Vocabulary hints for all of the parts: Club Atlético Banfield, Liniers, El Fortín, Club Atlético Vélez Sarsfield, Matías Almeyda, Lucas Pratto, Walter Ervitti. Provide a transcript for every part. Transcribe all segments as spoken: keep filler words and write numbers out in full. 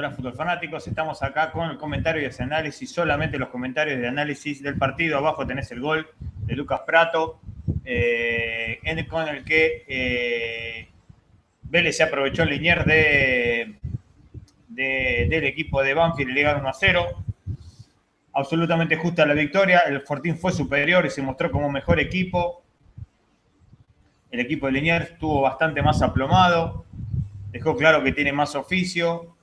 Hola Fútbol Fanáticos, estamos acá con el comentario y ese análisis, solamente los comentarios de análisis del partido. Abajo tenés el gol de Lucas Pratto, eh, en el, con el que eh, Vélez se aprovechó en Liniers de, de, del equipo de Banfield y le ganó uno a cero. Absolutamente justa la victoria, el Fortín fue superior y se mostró como mejor equipo. El equipo de Liniers estuvo bastante más aplomado, dejó claro que tiene más oficio,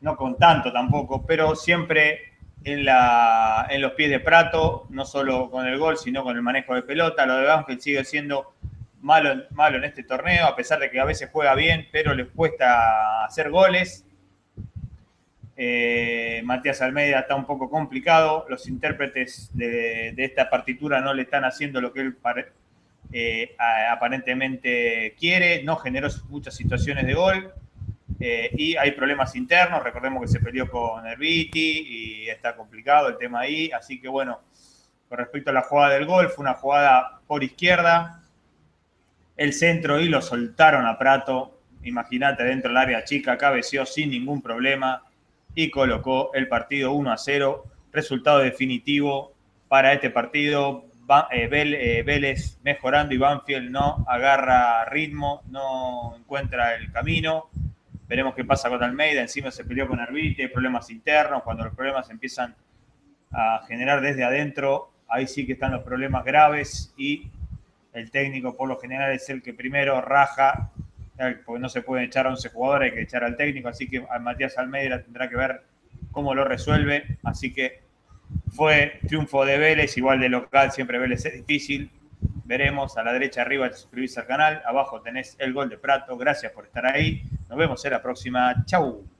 no con tanto tampoco, pero siempre en, la, en los pies de Pratto, no solo con el gol, sino con el manejo de pelota. Lo de Banfield sigue siendo malo, malo en este torneo, a pesar de que a veces juega bien, pero les cuesta hacer goles. Eh, Matías Almeyda está un poco complicado, los intérpretes de, de esta partitura no le están haciendo lo que él parece. Eh, a, aparentemente quiere, no generó muchas situaciones de gol, eh, y hay problemas internos. Recordemos que se peleó con Ervitti y está complicado el tema ahí, así que bueno, con respecto a la jugada del gol, fue una jugada por izquierda, el centro y lo soltaron a Pratto, imagínate, dentro del área chica, cabeceó sin ningún problema y colocó el partido uno a cero, resultado definitivo para este partido. Vélez mejorando y Banfield no agarra ritmo, no encuentra el camino. Veremos qué pasa con Almeyda, encima se peleó con Ervitti, hay problemas internos. Cuando los problemas empiezan a generar desde adentro, ahí sí que están los problemas graves, y el técnico por lo general es el que primero raja, porque no se pueden echar a once jugadores, hay que echar al técnico, así que a Matías Almeyda tendrá que ver cómo lo resuelve. Así que fue triunfo de Vélez, igual de local, siempre Vélez es difícil. Veremos. A la derecha arriba te suscribís al canal, abajo tenés el gol de Pratto. Gracias por estar ahí, nos vemos en la próxima, chau.